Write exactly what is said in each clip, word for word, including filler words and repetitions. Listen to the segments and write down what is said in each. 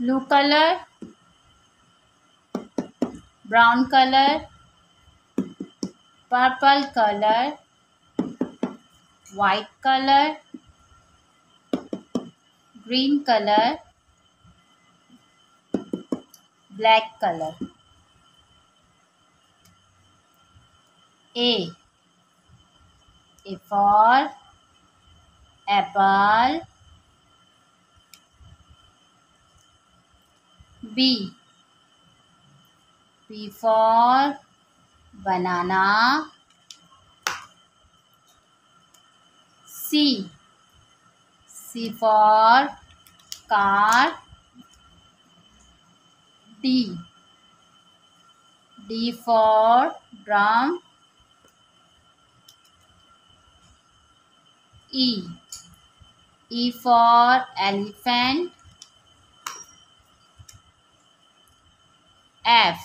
Blue colour, brown colour, purple colour, white colour, green colour, black colour. A, A for apple. B, B for banana. C, C for car. D, D for drum. E, E for elephant. F,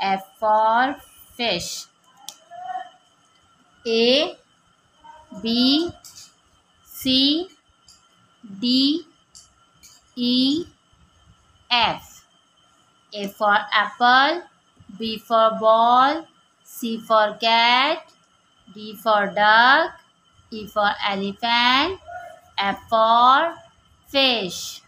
F for fish. A, B, C, D, E, F. A for apple, B for ball, C for cat, D for duck, E for elephant, F for fish.